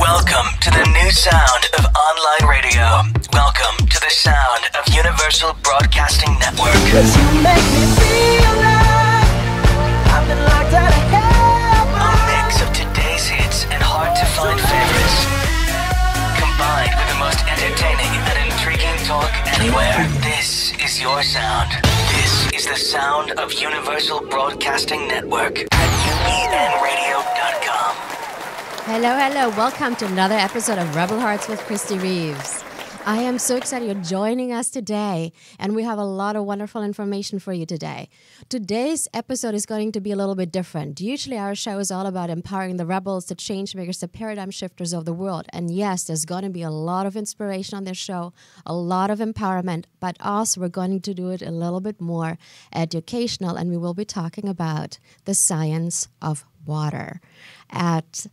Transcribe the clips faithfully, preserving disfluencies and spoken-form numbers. Welcome to the new sound of online radio. Welcome to the sound of Universal Broadcasting Network. 'Cause you make me feel alive. I've been locked out of heaven. A mix of today's hits and hard-to-find favorites, combined with the most entertaining and intriguing talk anywhere. This is your sound. This is the sound of Universal Broadcasting Network at U B N radio dot com. Hello, hello. Welcome to another episode of Rebel Hearts with Kristie Reeves. I am so excited you're joining us today, and we have a lot of wonderful information for you today. Today's episode is going to be a little bit different. Usually our show is all about empowering the rebels, the change makers, the paradigm shifters of the world. And yes, there's going to be a lot of inspiration on this show, a lot of empowerment, but also we're going to do it a little bit more educational, and we will be talking about the science of water at...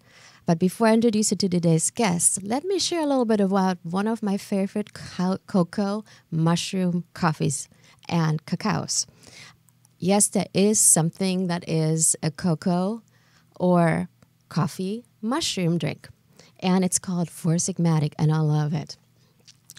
But before I introduce you to today's guest, let me share a little bit about one of my favorite co cocoa, mushroom coffees and cacaos. Yes, there is something that is a cocoa or coffee mushroom drink, and it's called Four Sigmatic, and I love it.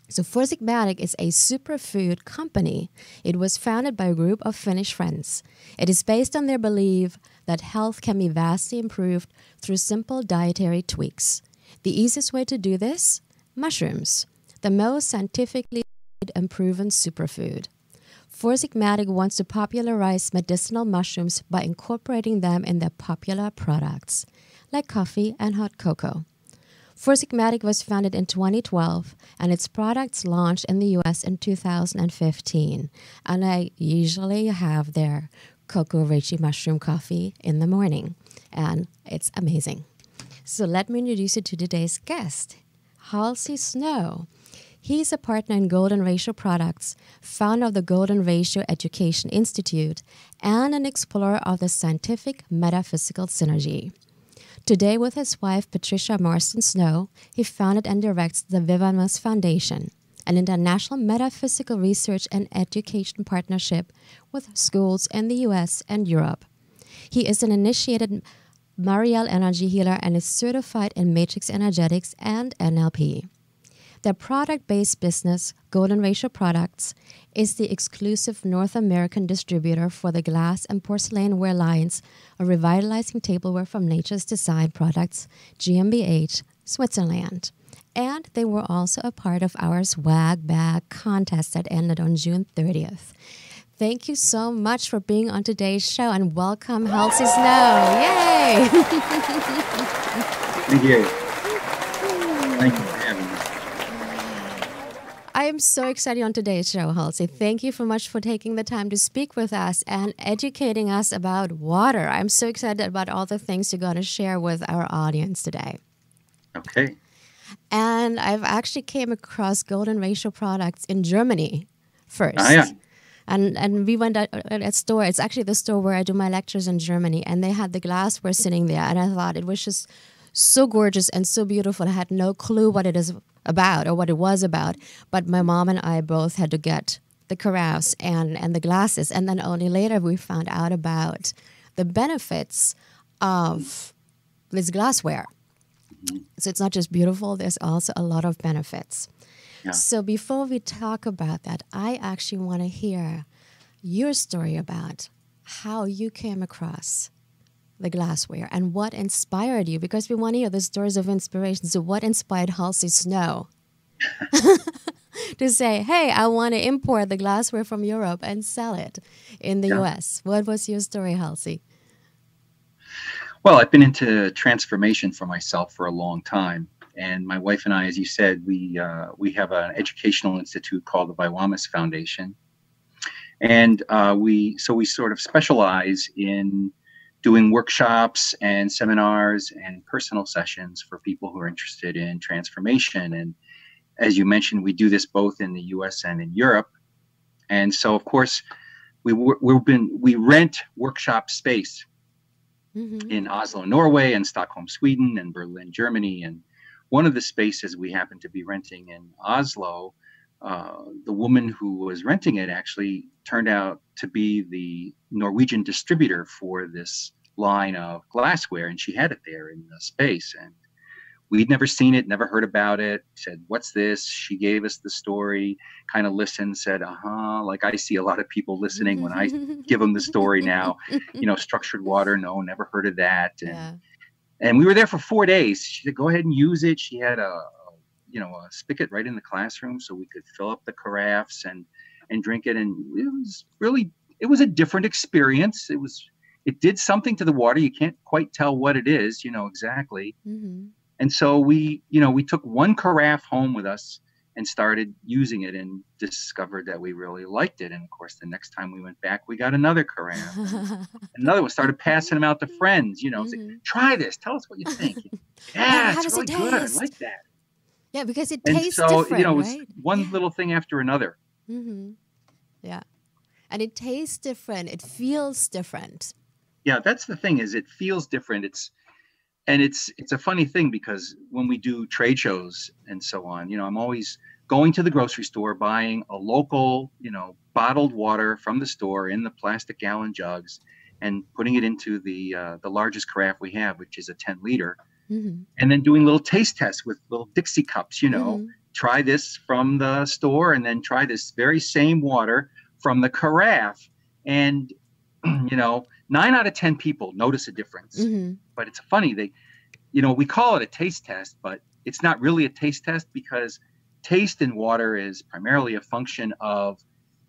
So Four Sigmatic is a superfood company. It was founded by a group of Finnish friends. It is based on their belief that health can be vastly improved through simple dietary tweaks. The easiest way to do this? Mushrooms, the most scientifically and proven superfood. Four Sigmatic wants to popularize medicinal mushrooms by incorporating them in their popular products, like coffee and hot cocoa. Four Sigmatic was founded in twenty twelve, and its products launched in the U S in two thousand fifteen. And I usually have their cocoa reishi mushroom coffee in the morning, and it's amazing. So let me introduce you to today's guest, Halsey Snow. He's a partner in Golden Ratio Products, founder of the Golden Ratio Education Institute, and an explorer of the scientific metaphysical synergy. Today, with his wife, Patricia Marston-Snow, he founded and directs the Vywamus Foundation, an international metaphysical research and education partnership with schools in the U S and Europe. He is an initiated MariEl energy healer and is certified in Matrix Energetics and N L P. Their product-based business, Golden Ratio Products, is the exclusive North American distributor for the glass and porcelainware lines of revitalizing tableware from Nature's Design Products G m b H, Switzerland. And they were also a part of our swag bag contest that ended on June thirtieth. Thank you so much for being on today's show, and welcome Halsey Snow. Yay! Thank you. Thank you. I am so excited on today's show, Halsey. Thank you so much for taking the time to speak with us and educating us about water. I'm so excited about all the things you're going to share with our audience today. Okay. And I've actually came across Golden Ratio Products in Germany first. Oh, yeah. And, and we went at a store. It's actually the store where I do my lectures in Germany. And they had the glassware sitting there. And I thought it was just so gorgeous and so beautiful. I had no clue what it is about or what it was about, but my mom and I both had to get the carafe and and the glasses, and then only later we found out about the benefits of this glassware. So it's not just beautiful, there's also a lot of benefits. Yeah. So before we talk about that, I actually want to hear your story about how you came across the glassware and what inspired you, because we want to hear the stories of inspiration. So what inspired Halsey Snow to say, hey, I want to import the glassware from Europe and sell it in the yeah. U S? What was your story, Halsey? Well, I've been into transformation for myself for a long time. And my wife and I, as you said, we, uh, we have an educational institute called the Vywamus Foundation. And uh, we, so we sort of specialize in doing workshops and seminars and personal sessions for people who are interested in transformation. And as you mentioned, we do this both in the U S and in Europe. And so, of course, we we've been we rent workshop space mm-hmm. in Oslo, Norway, and Stockholm, Sweden, and Berlin, Germany. And one of the spaces we happen to be renting in Oslo, uh, the woman who was renting it actually turned out to be the Norwegian distributor for this line of glassware, and she had it there in the space. And We'd never seen it, never heard about it. Said, what's this? She gave us the story, kind of listened, said, uh-huh. Like I see a lot of people listening when I give them the story now, you know, structured water. No, never heard of that. And, yeah. and we were there for four days. She said, go ahead and use it. She had a, you know, a spigot right in the classroom so we could fill up the carafes and, and drink it. And it was really, it was a different experience. It was, it did something to the water. You can't quite tell what it is, you know, exactly. Mm-hmm. And so we, you know, we took one carafe home with us and started using it and discovered that we really liked it. And of course, the next time we went back, we got another carafe. Another one, started passing them out to friends, you know, mm-hmm. like, try this, tell us what you think. Yeah, how it's really it good, I like that. Yeah, because it and tastes so, different, so, you know, it was right? one yeah. little thing after another. Mm-hmm. Yeah, and it tastes different, it feels different. Yeah, that's the thing is it feels different. It's And it's it's a funny thing because when we do trade shows and so on, you know, I'm always going to the grocery store, buying a local, you know, bottled water from the store in the plastic gallon jugs and putting it into the uh, the largest carafe we have, which is a ten liter. Mm-hmm. And then doing little taste tests with little Dixie cups, you know, mm-hmm. try this from the store and then try this very same water from the carafe. And, you know, nine out of ten people notice a difference, mm-hmm. but it's funny. They, you know, we call it a taste test, but it's not really a taste test because taste in water is primarily a function of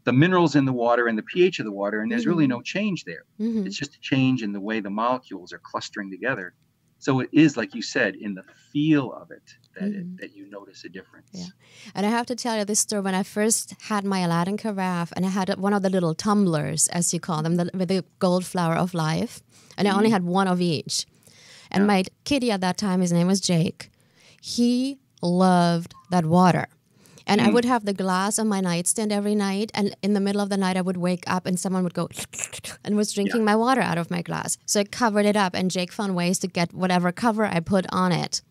the minerals in the water and the pH of the water. And there's mm-hmm. really no change there. Mm-hmm. It's just a change in the way the molecules are clustering together. So it is, like you said, in the feel of it that, mm-hmm. it, that you notice a difference. Yeah. And I have to tell you this story. When I first had my Aladdin carafe and I had one of the little tumblers, as you call them, the, with the gold flower of life, and mm-hmm. I only had one of each. And yeah. my kitty at that time, his name was Jake, he loved that water. And mm-hmm. I would have the glass on my nightstand every night. And in the middle of the night, I would wake up and someone would go and was drinking yeah. my water out of my glass. So I covered it up and Jake found ways to get whatever cover I put on it.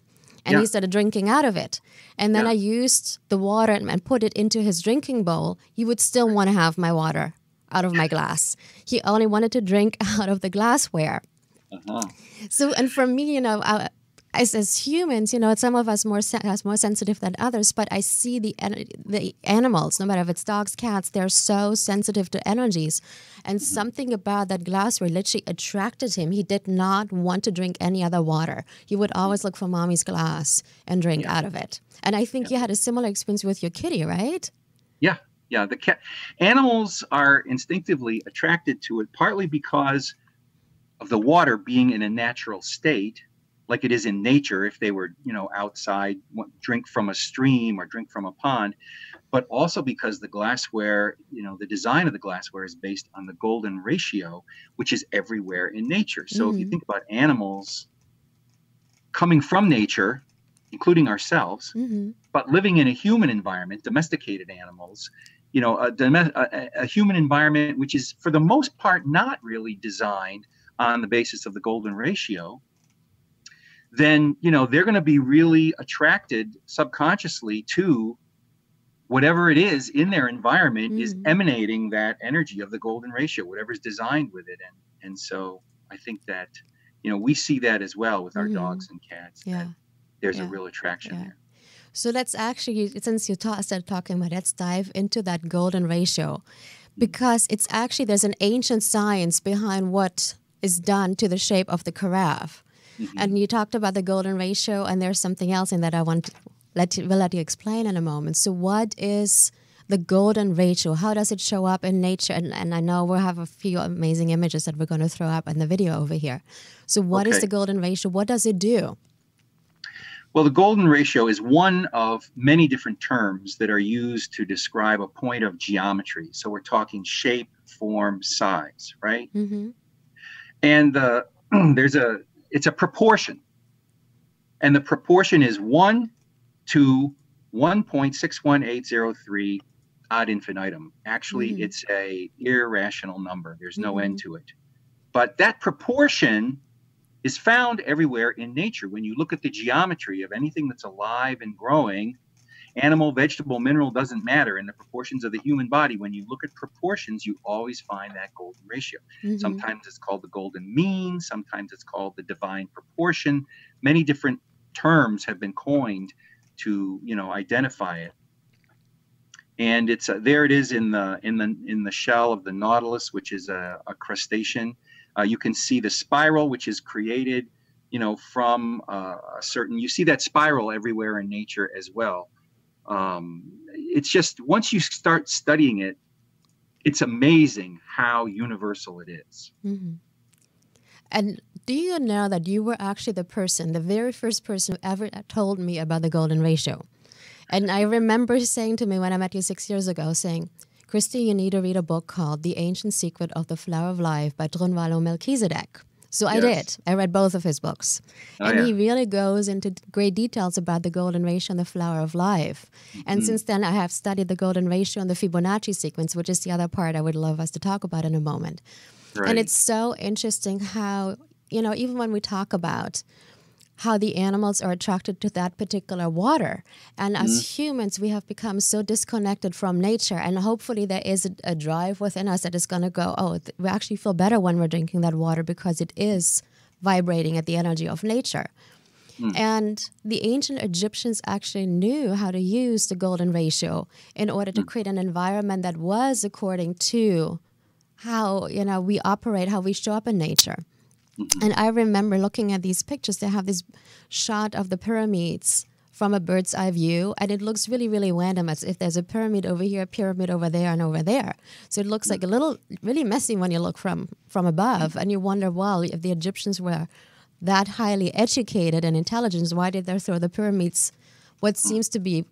And yeah. he started drinking out of it. And then yeah. I used the water and put it into his drinking bowl. He would still want to have my water out of my glass. He only wanted to drink out of the glassware. Uh-huh. So, and for me, you know, I, As, as humans, you know, some of us more as more sensitive than others, but I see the the animals, no matter if it's dogs, cats, they're so sensitive to energies. And something about that glassware literally attracted him. He did not want to drink any other water. He would always look for mommy's glass and drink yeah. out of it. And I think yeah. you had a similar experience with your kitty, right? Yeah, yeah. The cat animals are instinctively attracted to it, partly because of the water being in a natural state, like it is in nature, if they were, you know, outside, drink from a stream or drink from a pond, but also because the glassware, you know, the design of the glassware is based on the golden ratio, which is everywhere in nature. So mm-hmm. if you think about animals coming from nature, including ourselves, mm-hmm. but living in a human environment, domesticated animals, you know, a, a, a human environment, which is for the most part, not really designed on the basis of the golden ratio, then, you know, they're going to be really attracted subconsciously to whatever it is in their environment mm-hmm. is emanating that energy of the golden ratio, whatever's designed with it. And, and so I think that, you know, we see that as well with our mm-hmm. dogs and cats. Yeah. That there's yeah. a real attraction yeah. there. So let's actually, since you ta- started talking about it, let's dive into that golden ratio, because it's actually, there's an ancient science behind what is done to the shape of the carafe. Mm-hmm. And you talked about the golden ratio, and there's something else in that I want to let you, we'll let you explain in a moment. So what is the golden ratio? How does it show up in nature? And, and I know we'll have a few amazing images that we're going to throw up in the video over here. So what okay. is the golden ratio? What does it do? Well, the golden ratio is one of many different terms that are used to describe a point of geometry. So we're talking shape, form, size, right? Mm-hmm. And the, there's a... It's a proportion, and the proportion is one to one point six one eight zero three ad infinitum. Actually, mm-hmm. it's a irrational number. There's no mm-hmm. end to it. But that proportion is found everywhere in nature. When you look at the geometry of anything that's alive and growing, animal, vegetable, mineral, doesn't matter. In the proportions of the human body, when you look at proportions, you always find that golden ratio. Mm-hmm. Sometimes it's called the golden mean. Sometimes it's called the divine proportion. Many different terms have been coined to, you know, identify it. And it's uh, there it is in the in the in the shell of the nautilus, which is a, a crustacean. Uh, you can see the spiral, which is created, you know, from uh, a certain. You see that spiral everywhere in nature as well. Um, it's just once you start studying it, it's amazing how universal it is. Mm-hmm. And do you know that you were actually the person, the very first person who ever told me about the golden ratio? And I remember saying to me when I met you six years ago, saying, Kristie, you need to read a book called The Ancient Secret of the Flower of Life by Drunvalo Melchizedek. So yes. I did. I read both of his books. Oh, and yeah. he really goes into great details about the golden ratio and the flower of life. Mm-hmm. And since then, I have studied the golden ratio and the Fibonacci sequence, which is the other part I would love us to talk about in a moment. Right. And it's so interesting how, you know, even when we talk about how the animals are attracted to that particular water. And mm-hmm. as humans, we have become so disconnected from nature. And hopefully there is a, a drive within us that is going to go, oh, we actually feel better when we're drinking that water because it is vibrating at the energy of nature. Mm. And the ancient Egyptians actually knew how to use the golden ratio in order to mm. create an environment that was according to how, you know, we operate, how we show up in nature. And I remember looking at these pictures. They have this shot of the pyramids from a bird's eye view, and it looks really, really random, as if there's a pyramid over here, a pyramid over there, and over there. So it looks like a little, really messy when you look from, from above, and you wonder, well, if the Egyptians were that highly educated and intelligent, why did they throw the pyramids, what seems to be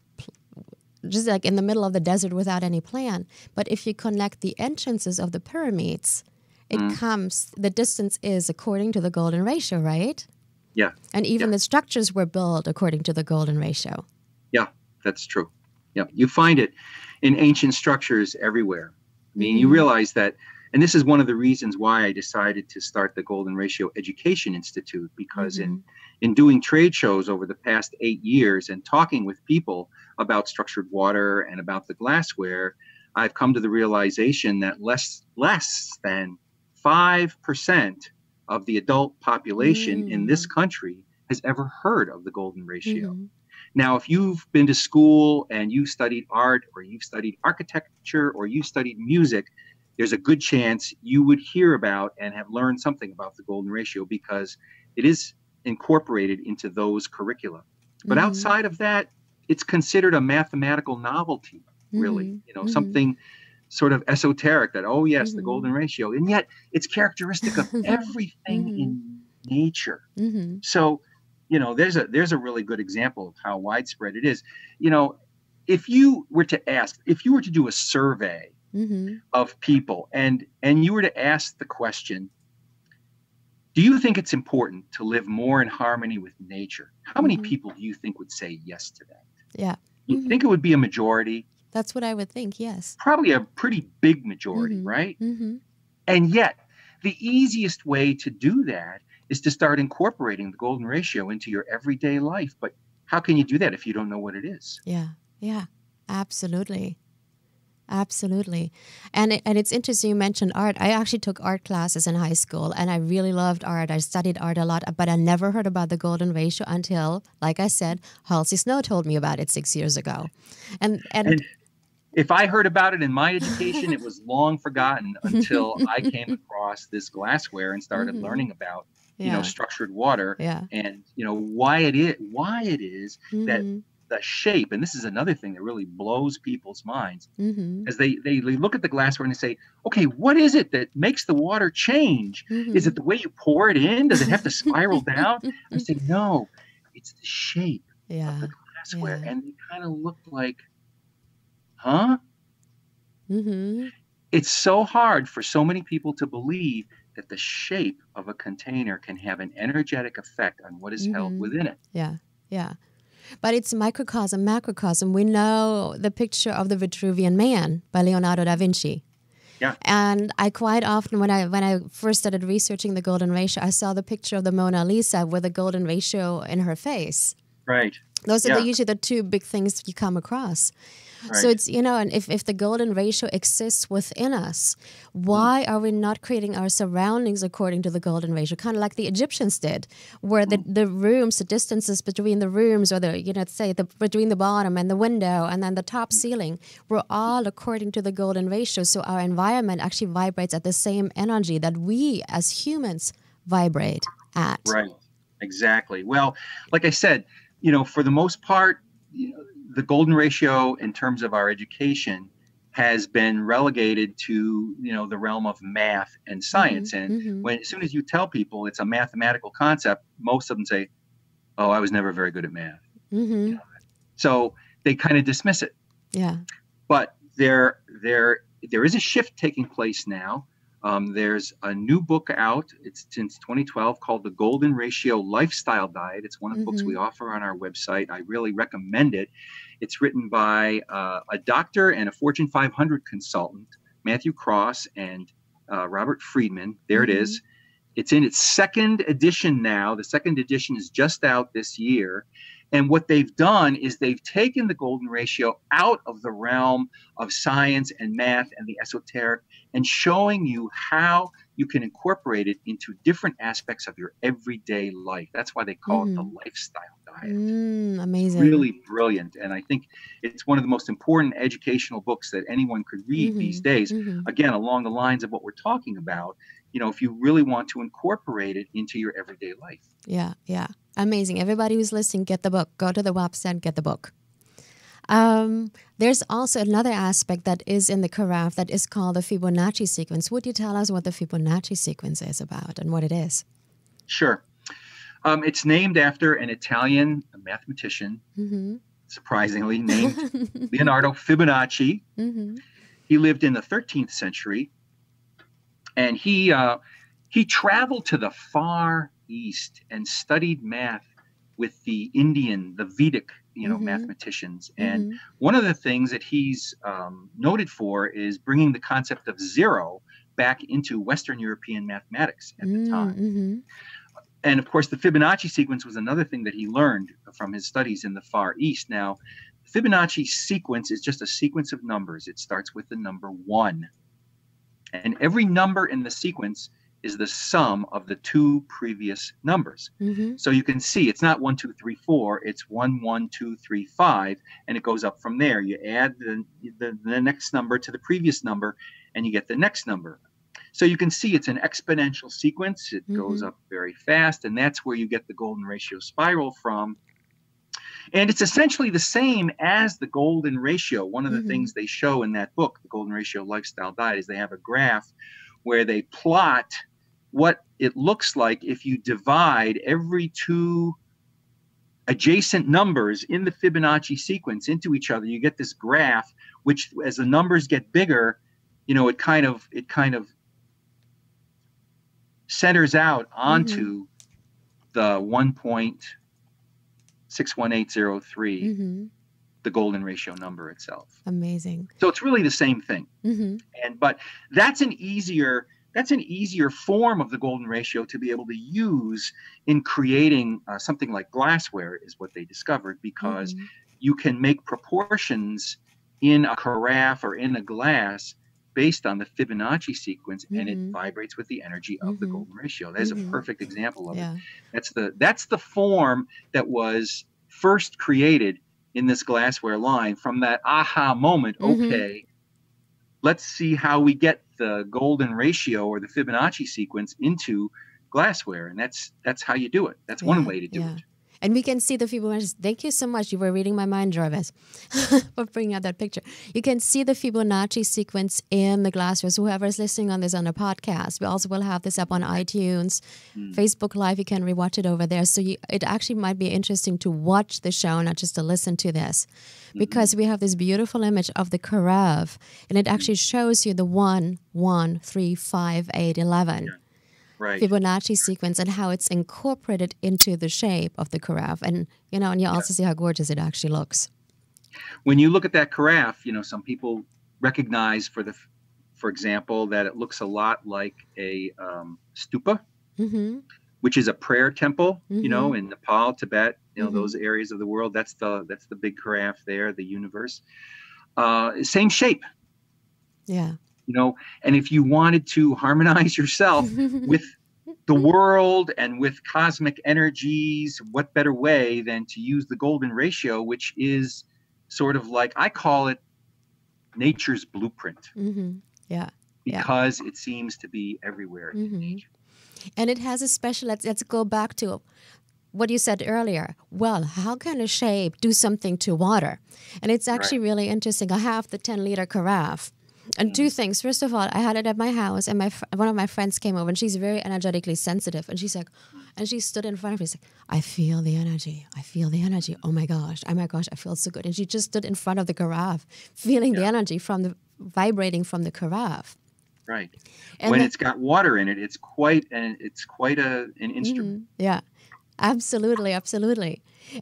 just like in the middle of the desert without any plan? But if you connect the entrances of the pyramids, it mm. comes, the distance is according to the golden ratio, right? Yeah. And even yeah. the structures were built according to the golden ratio. Yeah, that's true. Yeah, you find it in ancient structures everywhere. I mean, mm. you realize that, and this is one of the reasons why I decided to start the Golden Ratio Education Institute, because mm. in, in doing trade shows over the past eight years and talking with people about structured water and about the glassware, I've come to the realization that less, less than five percent of the adult population mm. in this country has ever heard of the golden ratio. Mm-hmm. Now, if you've been to school and you studied art or you've studied architecture or you studied music, there's a good chance you would hear about and have learned something about the golden ratio because it is incorporated into those curricula. But mm-hmm. outside of that, it's considered a mathematical novelty, really, mm-hmm. you know, mm-hmm. something sort of esoteric that, oh, yes, mm-hmm. the golden ratio. And yet it's characteristic of everything mm-hmm. in nature. Mm-hmm. So, you know, there's a there's a really good example of how widespread it is. You know, if you were to ask, if you were to do a survey mm-hmm. of people and and you were to ask the question, do you think it's important to live more in harmony with nature? How many mm-hmm. people do you think would say yes to that? Yeah. You mm-hmm. think it would be a majority? That's what I would think, yes. Probably a pretty big majority, mm-hmm. right? Mm-hmm. And yet, the easiest way to do that is to start incorporating the golden ratio into your everyday life. But how can you do that if you don't know what it is? Yeah, yeah, absolutely. Absolutely. And, it, and it's interesting you mentioned art. I actually took art classes in high school, and I really loved art. I studied art a lot, but I never heard about the golden ratio until, like I said, Halsey Snow told me about it six years ago. And and... and if I heard about it in my education, it was long forgotten until I came across this glassware and started mm-hmm. learning about, you yeah. know, structured water yeah. and, you know, why it is, why it is mm-hmm. that the shape. And this is another thing that really blows people's minds mm-hmm. as they, they look at the glassware and they say, okay, what is it that makes the water change? Mm-hmm. Is it the way you pour it in? Does it have to spiral down? I say, no, it's the shape yeah. of the glassware. Yeah. And they kind of look like, huh? Mm-hmm. It's so hard for so many people to believe that the shape of a container can have an energetic effect on what is mm-hmm. held within it. Yeah, yeah. But it's microcosm, macrocosm. We know the picture of the Vitruvian Man by Leonardo Da Vinci. Yeah. And I quite often, when I when I first started researching the golden ratio, I saw the picture of the Mona Lisa with a golden ratio in her face. Right. Those yeah. are the, usually the two big things you come across. Right. So it's, you know, and if, if the golden ratio exists within us, why mm. are we not creating our surroundings according to the golden ratio? Kind of like the Egyptians did, where the, mm. the rooms, the distances between the rooms, or the, you know, say the, between the bottom and the window and then the top mm. ceiling, were all according to the golden ratio. So our environment actually vibrates at the same energy that we as humans vibrate at. Right. Exactly. Well, like I said, you know, for the most part, you know, the golden ratio in terms of our education has been relegated to, you know, the realm of math and science. Mm-hmm. And mm-hmm. when, as soon as you tell people it's a mathematical concept, most of them say, oh, I was never very good at math. Mm-hmm. You know? So they kind of dismiss it. Yeah. But there, there, there is a shift taking place now. Um, there's a new book out, it's since twenty twelve, called The Golden Ratio Lifestyle Guide. It's one of the mm-hmm. books we offer on our website. I really recommend it. It's written by uh, a doctor and a Fortune five hundred consultant, Matthew Cross and uh, Robert Friedman. There mm-hmm. it is. It's in its second edition now. The second edition is just out this year. And what they've done is they've taken the golden ratio out of the realm of science and math and the esoteric, and showing you how you can incorporate it into different aspects of your everyday life. That's why they call mm. it the lifestyle diet. Mm, amazing. It's really brilliant. And I think it's one of the most important educational books that anyone could read mm-hmm. these days. Mm-hmm. Again, along the lines of what we're talking about, you know, if you really want to incorporate it into your everyday life. Yeah, yeah. Amazing. Everybody who's listening, get the book. Go to the website, get the book. Um, there's also another aspect that is in the carafe that is called the Fibonacci sequence. Would you tell us what the Fibonacci sequence is about and what it is? Sure. Um, it's named after an Italian mathematician, mm-hmm. surprisingly named Leonardo Fibonacci. Mm-hmm. He lived in the thirteenth century, and he, uh, he traveled to the far East and studied math with the Indian, the Vedic, you know, mm-hmm. mathematicians. And mm-hmm. one of the things that he's um, noted for is bringing the concept of zero back into Western European mathematics at mm-hmm. the time. Mm-hmm. And of course, the Fibonacci sequence was another thing that he learned from his studies in the Far East. Now, the Fibonacci sequence is just a sequence of numbers. It starts with the number one. And every number in the sequence is the sum of the two previous numbers. Mm-hmm. So you can see it's not one, two, three, four, it's one, one, two, three, five, and it goes up from there. You add the, the, the next number to the previous number, and you get the next number. So you can see it's an exponential sequence. It mm-hmm. goes up very fast, and that's where you get the golden ratio spiral from. And it's essentially the same as the golden ratio. One of the mm-hmm. things they show in that book, The Golden Ratio Lifestyle Diet, is they have a graph where they plot what it looks like if you divide every two adjacent numbers in the Fibonacci sequence into each other. You get this graph, which as the numbers get bigger, you know, it kind of it kind of centers out onto mm-hmm. the one point six one eight zero three, mm-hmm. the golden ratio number itself. Amazing. So it's really the same thing. Mm-hmm. And but that's an easier That's an easier form of the golden ratio to be able to use in creating uh, something like glassware, is what they discovered, because mm-hmm. you can make proportions in a carafe or in a glass based on the Fibonacci sequence, mm-hmm. and it vibrates with the energy of mm-hmm. the golden ratio. That's mm-hmm. a perfect example of yeah. it. That's the, that's the form that was first created in this glassware line from that aha moment, mm-hmm. okay, let's see how we get the golden ratio or the Fibonacci sequence into glassware. And that's that's how you do it. That's yeah, one way to do yeah. it. And we can see the Fibonacci. Thank you so much. You were reading my mind, Jarvis, for bringing out that picture. You can see the Fibonacci sequence in the glassware. So whoever is listening on this on a podcast, we also will have this up on iTunes, mm. Facebook Live. You can rewatch it over there. So you, it actually might be interesting to watch the show, not just to listen to this, mm-hmm. because we have this beautiful image of the curve, and it actually shows you the one, one, three, five, eight, eleven. Yeah. Right. Fibonacci sequence and how it's incorporated into the shape of the carafe, and you know, and you also yeah. see how gorgeous it actually looks. When you look at that carafe, you know, some people recognize, for the, for example, that it looks a lot like a um, stupa. Mm-hmm. which is a prayer temple, mm-hmm. you know, in Nepal, Tibet, you know, mm-hmm. those areas of the world. That's the that's the big carafe there, the universe. Uh, same shape. Yeah. You know, and if you wanted to harmonize yourself with the world and with cosmic energies, what better way than to use the golden ratio, which is sort of like, I call it nature's blueprint. Mm-hmm. Yeah. Because yeah. it seems to be everywhere in mm-hmm. nature. And it has a special, let's, let's go back to what you said earlier. Well, how can a shape do something to water? And it's actually right. really interesting. I have the ten liter carafe. And two things. First of all, I had it at my house, and my fr one of my friends came over, and she's very energetically sensitive. And she's like, and she stood in front of me. She's like, I feel the energy. I feel the energy. Oh my gosh. Oh my gosh. I feel so good. And she just stood in front of the carafe, feeling yeah. the energy from the vibrating from the carafe. Right. And when it's got water in it, it's quite an it's quite a an instrument. Mm, yeah. Absolutely, absolutely.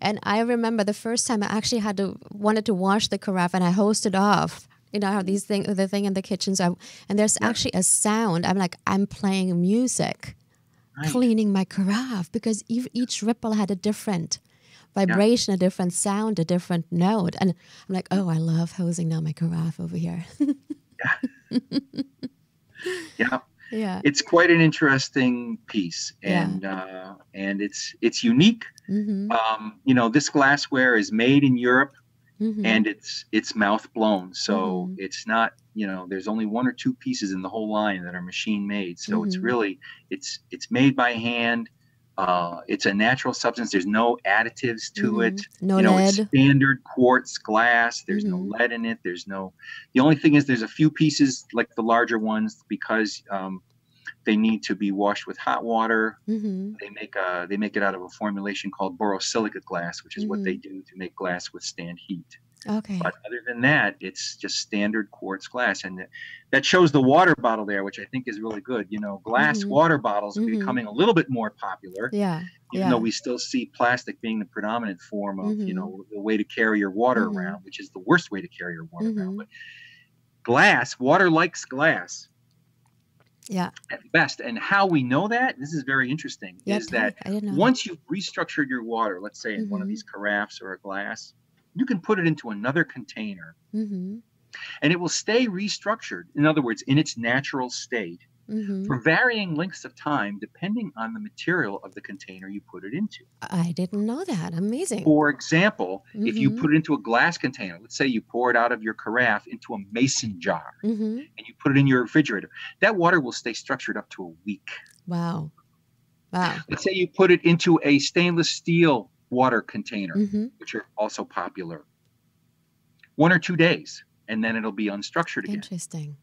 And I remember the first time I actually had to wanted to wash the carafe, and I hosed it off. You know, I have these thing, the thing in the kitchen. So I, and there's yeah. actually a sound. I'm like, I'm playing music, right. cleaning my carafe, because each, each ripple had a different vibration, yeah. a different sound, a different note. And I'm like, oh, I love hosing down my carafe over here. yeah. yeah. Yeah. It's quite an interesting piece. And, yeah. uh, and it's, it's unique. Mm-hmm. um, you know, this glassware is made in Europe. Mm-hmm. And it's it's mouth blown, so mm-hmm. it's not, you know, there's only one or two pieces in the whole line that are machine made. So mm-hmm. it's really it's it's made by hand. Uh, it's a natural substance. There's no additives to mm-hmm. it. No you know, lead. It's standard quartz glass. There's mm-hmm. no lead in it. There's no. The only thing is there's a few pieces like the larger ones because um, they need to be washed with hot water. Mm-hmm. They make a, they make it out of a formulation called borosilicate glass, which is mm-hmm. what they do to make glass withstand heat. Okay. But other than that, it's just standard quartz glass. And that shows the water bottle there, which I think is really good. You know, glass mm-hmm. water bottles are mm-hmm. becoming a little bit more popular. Yeah. Even yeah. though we still see plastic being the predominant form of, mm-hmm. you know, the way to carry your water mm-hmm. around, which is the worst way to carry your water mm-hmm. around. But glass, water likes glass. Yeah. At best. And how we know that, this is very interesting, yeah, is that once you've restructured your water, let's say in mm-hmm. one of these carafes or a glass, you can put it into another container mm-hmm. and it will stay restructured. In other words, in its natural state mm-hmm. for varying lengths of time, depending on the material of the container you put it into. I didn't know that. Amazing. For example, mm-hmm. if you put it into a glass container, let's say you pour it out of your carafe into a mason jar mm-hmm. and you put it in your refrigerator, that water will stay structured up to a week. Wow. Wow. Let's say you put it into a stainless steel water container, mm-hmm. which are also popular, one or two days, and then it'll be unstructured again. Interesting.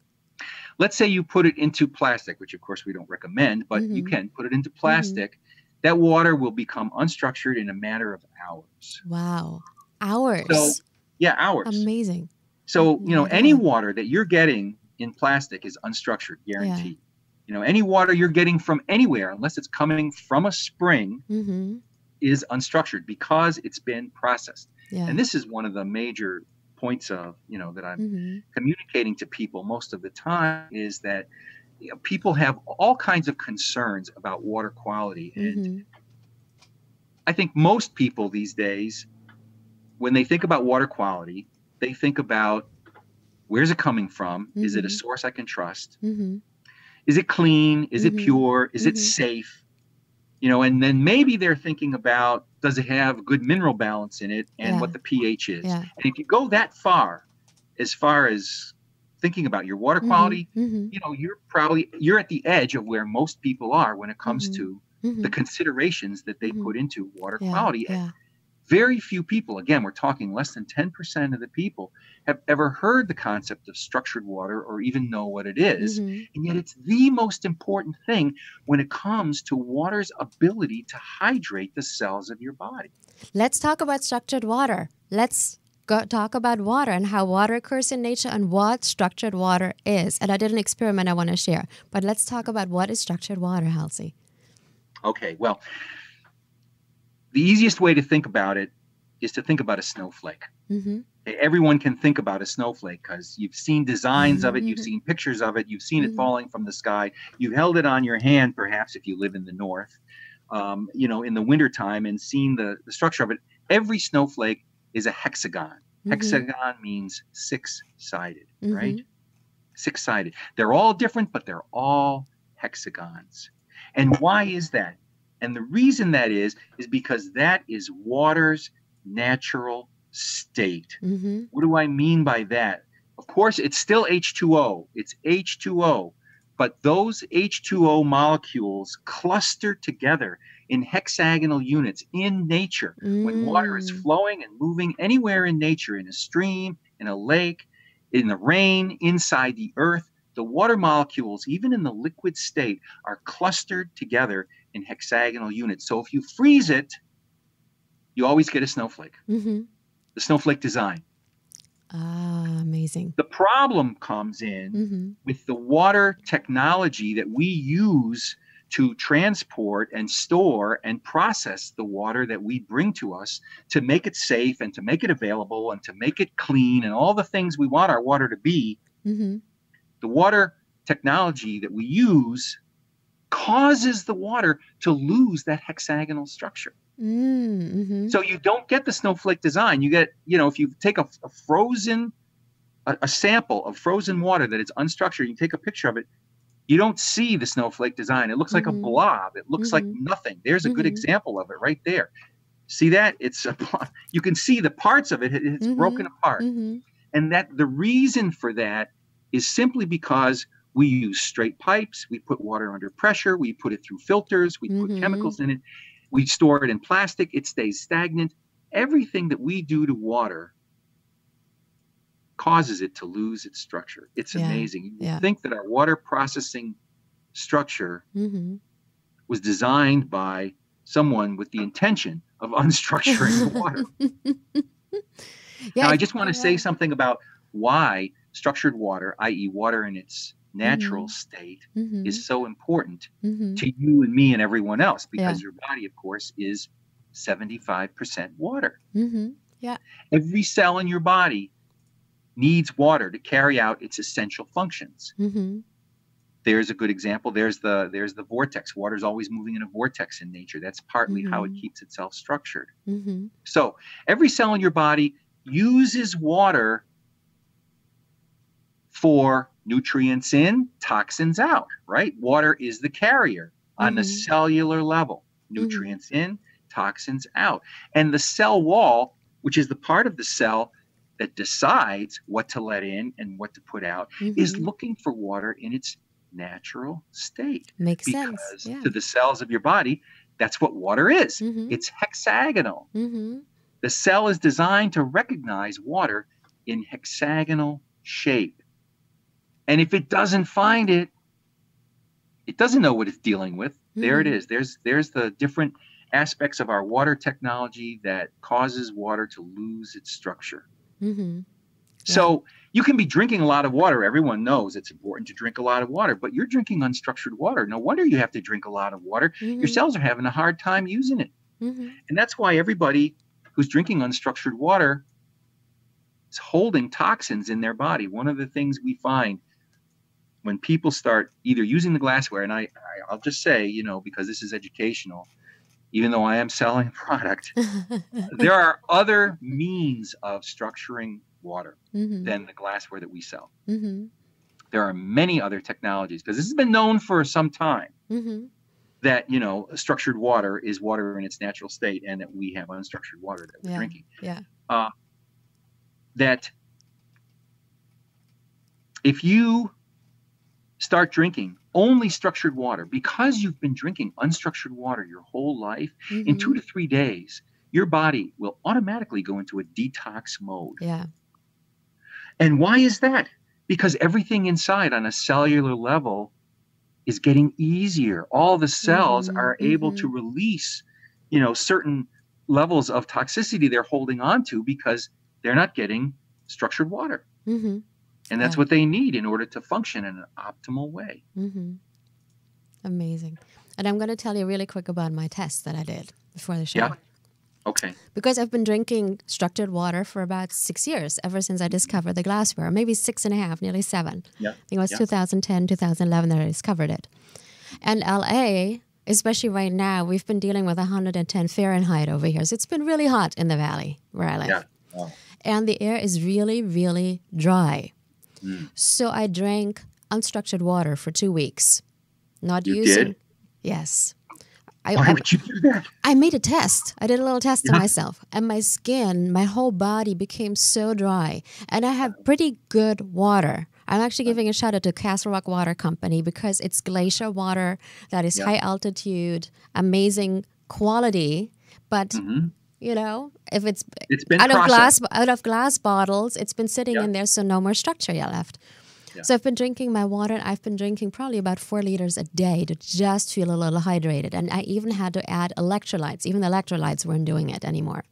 Let's say you put it into plastic, which of course we don't recommend, but mm-hmm. you can put it into plastic. Mm-hmm. That water will become unstructured in a matter of hours. Wow. Hours. So, yeah, hours. Amazing. So, you know, yeah. any water that you're getting in plastic is unstructured, guaranteed. Yeah. You know, any water you're getting from anywhere, unless it's coming from a spring, mm-hmm. is unstructured because it's been processed. Yeah. And this is one of the major points of, you know, that I'm mm-hmm. communicating to people most of the time is that, you know, people have all kinds of concerns about water quality. Mm-hmm. And I think most people these days, when they think about water quality, they think about where's it coming from? Mm-hmm. Is it a source I can trust? Mm-hmm. Is it clean? Is mm-hmm. it pure? Is mm-hmm. it safe? You know, and then maybe they're thinking about, does it have good mineral balance in it and yeah. what the pH is? Yeah. And if you go that far, as far as thinking about your water quality, mm-hmm. you know, you're probably, you're at the edge of where most people are when it comes mm-hmm. to mm-hmm. the considerations that they mm-hmm. put into water yeah. quality. And yeah. very few people, again, we're talking less than ten percent of the people have ever heard the concept of structured water or even know what it is. Mm-hmm. And yet it's the most important thing when it comes to water's ability to hydrate the cells of your body. Let's talk about structured water. Let's go talk about water and how water occurs in nature and what structured water is. And I did an experiment I want to share, but let's talk about what is structured water, Halsey. Okay, well, the easiest way to think about it is to think about a snowflake. Mm-hmm. Everyone can think about a snowflake because you've seen designs mm-hmm. of it, you've seen pictures of it, you've seen mm-hmm. it falling from the sky. You've held it on your hand, perhaps, if you live in the north. um, you know, in the wintertime and seeing the, the structure of it, every snowflake is a hexagon. Mm-hmm. Hexagon means six-sided, mm-hmm. right? Six-sided. They're all different, but they're all hexagons. And why is that? And the reason that is, is because that is water's natural state. Mm-hmm. What do I mean by that? Of course, it's still H two O. It's H two O. But those H two O molecules cluster together in hexagonal units in nature. Mm. When water is flowing and moving anywhere in nature, in a stream, in a lake, in the rain, inside the earth, the water molecules, even in the liquid state, are clustered together in hexagonal units. So if you freeze it, you always get a snowflake. Mm-hmm. The snowflake design. Ah, amazing. The problem comes in mm-hmm. with the water technology that we use to transport and store and process the water that we bring to us, to make it safe and to make it available and to make it clean and all the things we want our water to be. Mm-hmm. The water technology that we use causes the water to lose that hexagonal structure. Mm-hmm. So you don't get the snowflake design. You get, you know, if you take a, a frozen, a, a sample of frozen water that is unstructured, you take a picture of it, you don't see the snowflake design. It looks mm-hmm. like a blob. It looks mm-hmm. like nothing. There's a mm-hmm. good example of it right there. See that? It's a, you can see the parts of it. It's mm-hmm. broken apart. Mm-hmm. And that the reason for that is simply because we use straight pipes. We put water under pressure. We put it through filters. We mm-hmm. put chemicals in it. We store it in plastic. It stays stagnant. Everything that we do to water causes it to lose its structure. It's yeah. amazing. You yeah. think that our water processing structure mm-hmm. was designed by someone with the intention of unstructuring the water. Yeah, now, I just want to yeah. say something about why structured water, that is water in its natural mm-hmm. state mm-hmm. is so important mm-hmm. to you and me and everyone else, because yeah. your body, of course, is seventy-five percent water. Mm-hmm. Yeah. Every cell in your body needs water to carry out its essential functions. Mm-hmm. There's a good example. There's the, there's the vortex. Water is always moving in a vortex in nature. That's partly mm-hmm. how it keeps itself structured. Mm-hmm. So every cell in your body uses water for nutrients in, toxins out, right? Water is the carrier on mm-hmm. the cellular level. Nutrients mm-hmm. in, toxins out. And the cell wall, which is the part of the cell that decides what to let in and what to put out, mm-hmm. is looking for water in its natural state. Makes sense. Because yeah. to the cells of your body, that's what water is. Mm-hmm. It's hexagonal. Mm-hmm. The cell is designed to recognize water in hexagonal shape. And if it doesn't find it, it doesn't know what it's dealing with. Mm-hmm. There it is. There's there's the different aspects of our water technology that causes water to lose its structure. Mm-hmm. Yeah. So you can be drinking a lot of water. Everyone knows it's important to drink a lot of water, but you're drinking unstructured water. No wonder you have to drink a lot of water. Mm-hmm. Your cells are having a hard time using it. Mm-hmm. And that's why everybody who's drinking unstructured water is holding toxins in their body. One of the things we find when people start either using the glassware, and I, I, I'll just say, you know, because this is educational, even though I am selling a product, there are other means of structuring water mm-hmm. than the glassware that we sell. Mm-hmm. There are many other technologies, because this has been known for some time mm-hmm. that, you know, structured water is water in its natural state, and that we have unstructured water that we're yeah. drinking. Yeah. Uh, that if you start drinking only structured water, because you've been drinking unstructured water your whole life, mm-hmm. in two to three days, your body will automatically go into a detox mode. Yeah. And why is that? Because everything inside on a cellular level is getting easier. All the cells mm-hmm. are able mm-hmm. to release, you know, certain levels of toxicity they're holding on to because they're not getting structured water. Mm-hmm. And that's yeah. what they need in order to function in an optimal way. Mm-hmm. Amazing. And I'm going to tell you really quick about my test that I did before the show. Yeah. Okay. Because I've been drinking structured water for about six years, ever since I discovered the glassware, maybe six and a half, nearly seven. Yeah. I think it was yeah. two thousand ten, two thousand eleven that I discovered it. And L A especially right now. We've been dealing with one hundred ten Fahrenheit over here. So it's been really hot in the valley where I live. Yeah. Wow. And the air is really, really dry. Mm. So I drank unstructured water for two weeks. Not you using. Did? Yes. I, Why I, would you do that? I made a test. I did a little test yeah. to myself. And my skin, my whole body became so dry. And I have pretty good water. I'm actually giving a shout out to Castle Rock Water Company because it's glacier water that is yeah. high altitude, amazing quality. But, mm-hmm. you know, if it's, it's been out, of glass, out of glass bottles, it's been sitting yeah. in there, so no more structure yet left. Yeah. So I've been drinking my water, and I've been drinking probably about four liters a day to just feel a little hydrated. And I even had to add electrolytes. Even the electrolytes weren't doing it anymore.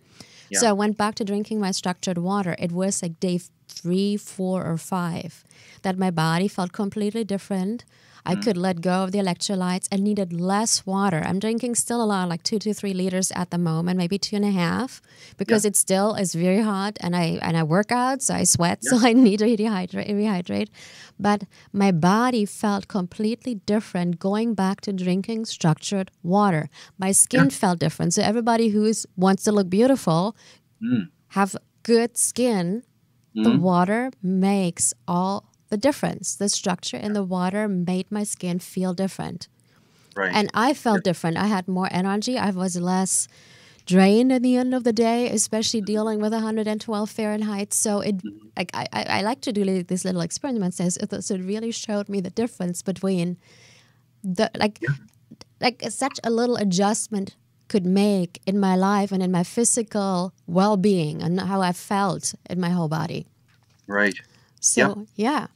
Yeah. So I went back to drinking my structured water. It was like day three, four, or five that my body felt completely different. I mm. could let go of the electrolytes. I needed less water. I'm drinking still a lot, like two to three liters at the moment, maybe two and a half, because yeah. it still is very hot, and I and I work out, so I sweat, yeah. so I need to rehydrate, rehydrate. But my body felt completely different going back to drinking structured water. My skin yeah. felt different. So everybody who is, wants to look beautiful, mm. have good skin, mm. the water makes all the difference. The structure in the water made my skin feel different. Right. And I felt yeah. different. I had more energy. I was less drained at the end of the day, especially dealing with one hundred twelve Fahrenheit. So it, mm-hmm. like, I, I like to do these little experiments. So it really showed me the difference between, the like, yeah. like such a little adjustment could make in my life and in my physical well-being and how I felt in my whole body. Right. So, yeah. yeah.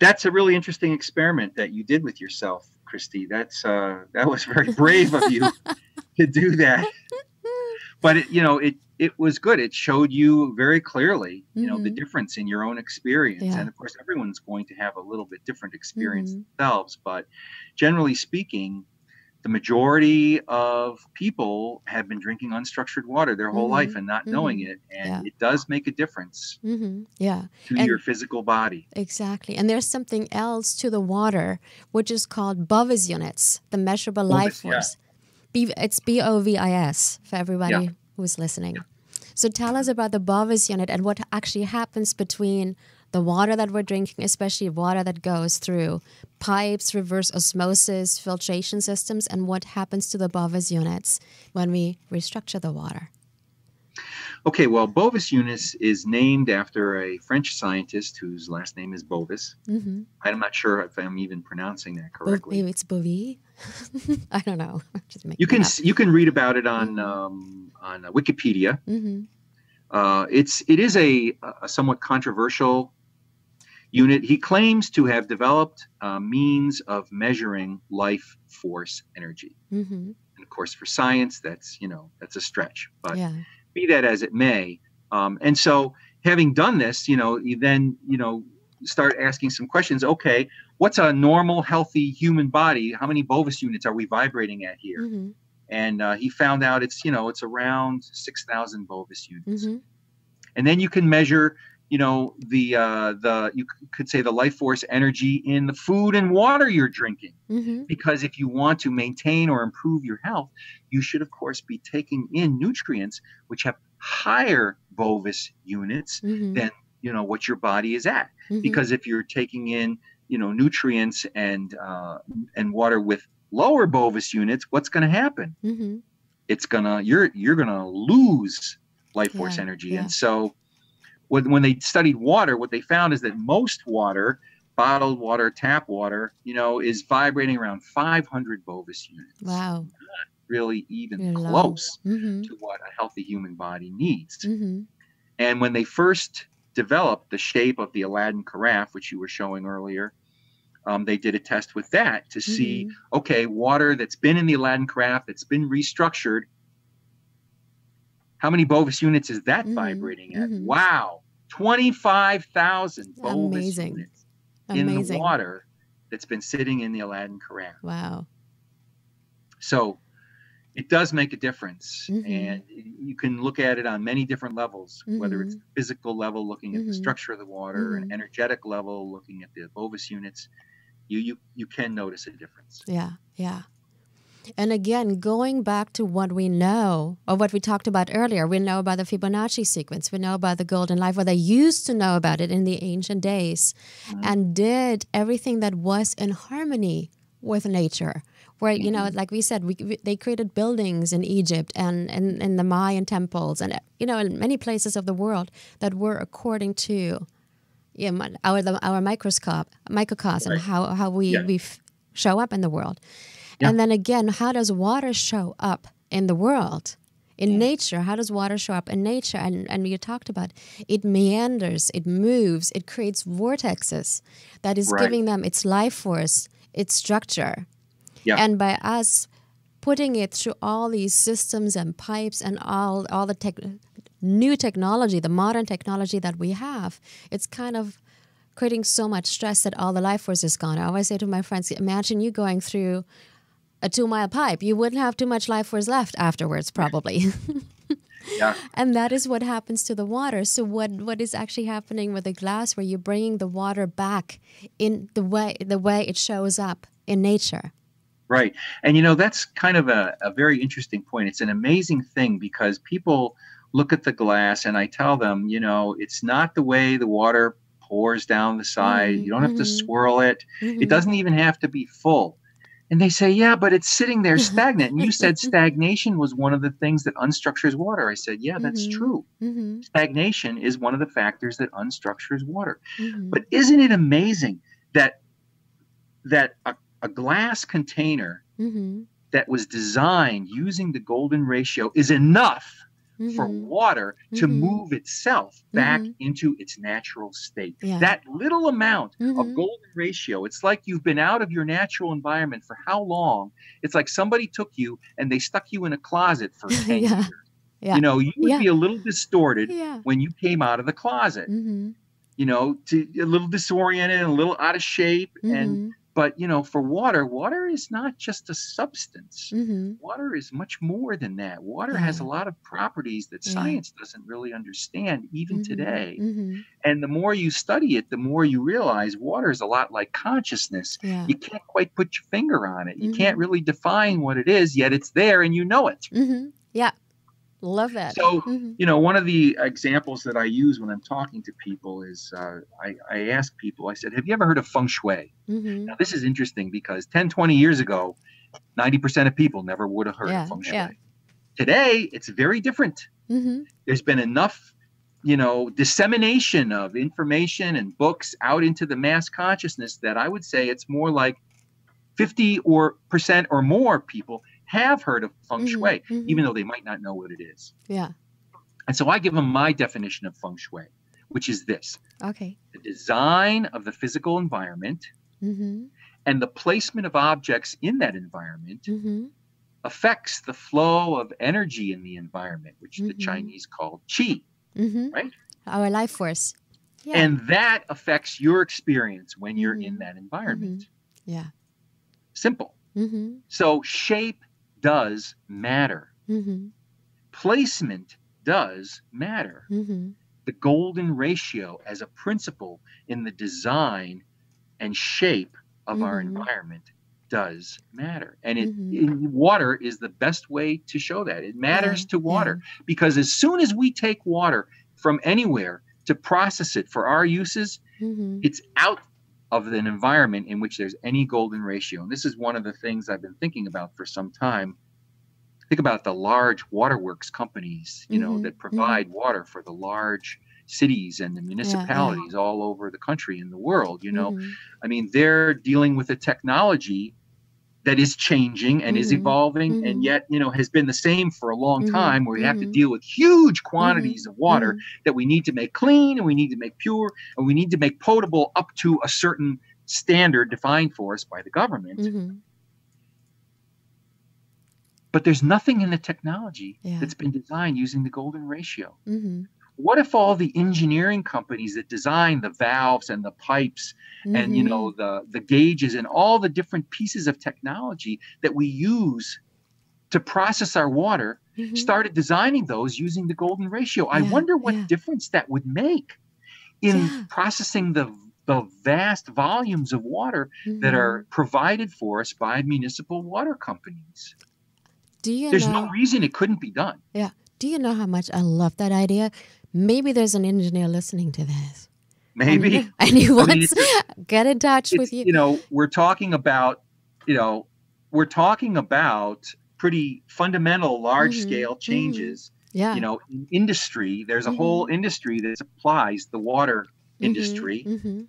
That's a really interesting experiment that you did with yourself, Kristie. That's uh, that was very brave of you to do that. But it, you know, it it was good. It showed you very clearly, you mm-hmm. know, the difference in your own experience. Yeah. And of course, everyone's going to have a little bit different experience mm-hmm. themselves. But generally speaking, the majority of people have been drinking unstructured water their whole mm-hmm. life and not mm-hmm. knowing it. And yeah. it does make a difference mm-hmm. yeah. to and your physical body. Exactly. And there's something else to the water, which is called Bovis units, the measurable Bovis, life force. Yeah. It's B O V I S for everybody yeah. who's listening. Yeah. So tell us about the Bovis unit and what actually happens between the water that we're drinking, especially water that goes through pipes, reverse osmosis, filtration systems, and what happens to the Bovis units when we restructure the water. Okay, well, Bovis units is named after a French scientist whose last name is Bovis. Mm-hmm. I'm not sure if I'm even pronouncing that correctly. Maybe it's Bovis. I don't know. Just you can you can read about it on um, on uh, Wikipedia. Mm-hmm. Uh, it's it is a, a somewhat controversial unit. He claims to have developed uh, means of measuring life force energy. Mm-hmm. And of course, for science, that's, you know, that's a stretch, but yeah. be that as it may. Um, and so having done this, you know, you then, you know, start asking some questions. Okay, what's a normal, healthy human body? How many Bovis units are we vibrating at here? Mm-hmm. And uh, he found out it's, you know, it's around six thousand Bovis units. Mm-hmm. And then you can measure, you know, the, uh, the you could say the life force energy in the food and water you're drinking. Mm-hmm. Because if you want to maintain or improve your health, you should, of course, be taking in nutrients which have higher Bovis units mm-hmm. than, you know, what your body is at. Mm-hmm. Because if you're taking in, you know, nutrients and, uh, and water with lower Bovis units, what's going to happen? Mm-hmm. It's gonna you're you're gonna lose life force yeah, energy, yeah. and so when when they studied water, what they found is that most water, bottled water, tap water, you know, is vibrating around five hundred Bovis units. Wow, not really even you're close mm-hmm. to what a healthy human body needs. Mm-hmm. And when they first developed the shape of the Aladdin carafe, which you were showing earlier. Um, they did a test with that to see, mm-hmm. okay, water that's been in the Aladdin carafe, that's been restructured, how many Bovis units is that mm-hmm. vibrating at? Mm-hmm. Wow, twenty-five thousand Bovis Amazing. Units Amazing. In the water that's been sitting in the Aladdin carafe. Wow. So it does make a difference. Mm-hmm. And you can look at it on many different levels, mm-hmm. whether it's physical level, looking at mm-hmm. the structure of the water, mm-hmm. an energetic level, looking at the Bovis units. You, you you can notice a difference. Yeah, yeah. And again, going back to what we know, or what we talked about earlier, we know about the Fibonacci sequence, we know about the golden life, or they used to know about it in the ancient days, mm-hmm. and did everything that was in harmony with nature. Where, you know, like we said, we, we, they created buildings in Egypt and in the Mayan temples and, you know, in many places of the world that were according to yeah, our our microscope, microcosm, right. how, how we, yeah. we f show up in the world. Yeah. And then again, how does water show up in the world? In yeah. nature, how does water show up in nature? And, and you talked about it meanders, it moves, it creates vortexes that is right. giving them its life force, its structure. Yeah. And by us putting it through all these systems and pipes and all all the tech, new technology, the modern technology that we have, it's kind of creating so much stress that all the life force is gone. I always say to my friends, imagine you going through a two-mile pipe. You wouldn't have too much life force left afterwards, probably. Yeah. And that is what happens to the water. So what what is actually happening with the glass, where you're bringing the water back in the way the way it shows up in nature. Right. And, you know, that's kind of a, a very interesting point. It's an amazing thing, because people look at the glass and I tell them, you know, it's not the way the water pours down the side. Mm-hmm. You don't have to swirl it. Mm-hmm. It doesn't even have to be full. And they say, yeah, but it's sitting there stagnant. And you said stagnation was one of the things that unstructures water. I said, yeah, that's mm-hmm. true. Mm-hmm. Stagnation is one of the factors that unstructures water. Mm-hmm. But isn't it amazing that that a A glass container mm-hmm. that was designed using the golden ratio is enough mm-hmm. for water to mm-hmm. move itself back mm-hmm. into its natural state. Yeah. That little amount mm-hmm. of golden ratio, it's like you've been out of your natural environment for how long? It's like somebody took you and they stuck you in a closet for ten yeah. years. Yeah. You know, you would yeah. be a little distorted yeah. when you came out of the closet. Mm-hmm. You know, to, a little disoriented and a little out of shape mm-hmm. and... But, you know, for water, water is not just a substance. Mm-hmm. Water is much more than that. Water yeah. has a lot of properties that yeah. science doesn't really understand, even mm-hmm. today. Mm-hmm. And the more you study it, the more you realize water is a lot like consciousness. Yeah. You can't quite put your finger on it. You mm-hmm. can't really define what it is, yet it's there and you know it. Mm-hmm. Yeah. Love that. So, mm-hmm. you know, one of the examples that I use when I'm talking to people is uh, I, I ask people, I said, have you ever heard of feng shui? Mm-hmm. Now, this is interesting because ten, twenty years ago, ninety percent of people never would have heard yeah, of feng shui. Yeah. Today, it's very different. Mm-hmm. There's been enough, you know, dissemination of information and books out into the mass consciousness that I would say it's more like fifty percent or more people have heard of feng shui, mm-hmm, mm-hmm. even though they might not know what it is. Yeah. And so I give them my definition of feng shui, which is this. Okay. The design of the physical environment mm-hmm. and the placement of objects in that environment mm-hmm. affects the flow of energy in the environment, which mm-hmm. the Chinese call qi, mm-hmm. right? Our life force. Yeah. And that affects your experience when you're mm-hmm. in that environment. Mm-hmm. Yeah. Simple. Mm-hmm. So shape does matter. Mm-hmm. Placement does matter. Mm-hmm. The golden ratio as a principle in the design and shape of mm-hmm. our environment does matter. And it, mm-hmm. it, water is the best way to show that. It matters yeah. to water yeah. because as soon as we take water from anywhere to process it for our uses, mm-hmm. it's out of an environment in which there's any golden ratio. And this is one of the things I've been thinking about for some time. Think about the large waterworks companies, you mm-hmm, know, that provide mm-hmm. water for the large cities and the municipalities yeah, yeah. all over the country and the world, you know. Mm-hmm. I mean, they're dealing with a technology that is changing and mm-hmm. is evolving mm-hmm. and yet, you know, has been the same for a long mm-hmm. time, where we have mm-hmm. to deal with huge quantities mm-hmm. of water mm-hmm. that we need to make clean and we need to make pure and we need to make potable up to a certain standard defined for us by the government. Mm-hmm. But there's nothing in the technology yeah. that's been designed using the golden ratio. Mm-hmm. What if all the engineering companies that design the valves and the pipes mm-hmm. and, you know, the, the gauges and all the different pieces of technology that we use to process our water mm-hmm. started designing those using the golden ratio? Yeah, I wonder what yeah. difference that would make in yeah. processing the the vast volumes of water mm-hmm. that are provided for us by municipal water companies. Do you there's know, no reason it couldn't be done. Yeah. Do you know how much I love that idea? Maybe there's an engineer listening to this. Maybe. And, and he wants to get in touch with you. You know, we're talking about, you know, we're talking about pretty fundamental large-scale mm-hmm. changes. Mm-hmm. Yeah. You know, in industry, there's a mm-hmm. whole industry that supplies the water industry. Mm-hmm. Mm-hmm.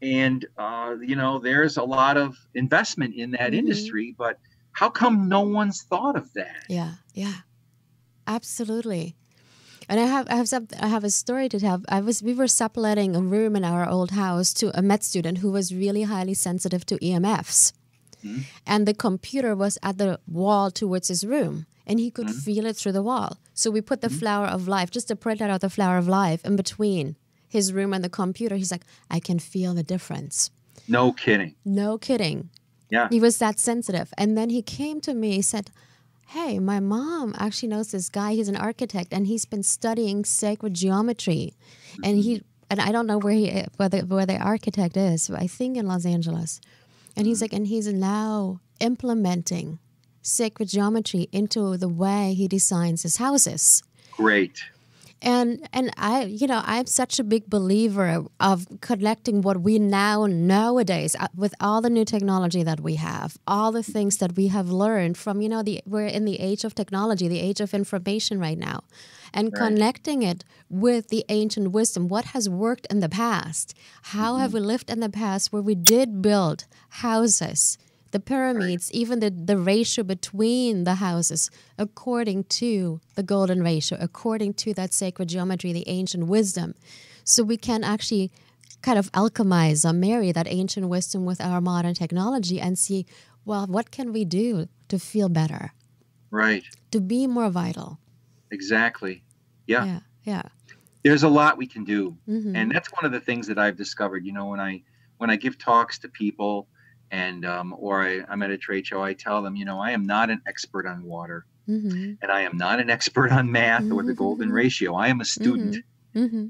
And, uh, you know, there's a lot of investment in that mm-hmm. industry, but how come no one's thought of that? Yeah, yeah, absolutely. And I have, I have, some, I have a story to tell. I was, we were subletting a room in our old house to a med student who was really highly sensitive to E M Fs, mm-hmm. and the computer was at the wall towards his room, and he could mm-hmm. feel it through the wall. So we put the mm-hmm. Flower of Life, just a printout of the Flower of Life, in between his room and the computer. He's like, I can feel the difference. No kidding. No kidding. Yeah. He was that sensitive. And then he came to me, he said, hey, my mom actually knows this guy. He's an architect, and he's been studying sacred geometry. Mm-hmm. And he and I don't know where he where the, where the architect is, but I think in Los Angeles. And he's like, and he's now implementing sacred geometry into the way he designs his houses. Great. And and I, you know, I'm such a big believer of collecting what we now nowadays with all the new technology that we have, all the things that we have learned from, you know, the we're in the age of technology, the age of information right now, and right. connecting it with the ancient wisdom, what has worked in the past, how mm-hmm. have we lived in the past where we did build houses, the pyramids, even the, the ratio between the houses, according to the golden ratio, according to that sacred geometry, the ancient wisdom. So we can actually kind of alchemize or marry that ancient wisdom with our modern technology and see, well, what can we do to feel better? Right. To be more vital. Exactly. Yeah. Yeah. Yeah. There's a lot we can do. Mm-hmm. And that's one of the things that I've discovered, you know, when I, when I give talks to people, And um, or I, I'm at a trade show, I tell them, you know, I am not an expert on water mm-hmm. and I am not an expert on math mm-hmm. or the golden ratio. I am a student. Mm-hmm.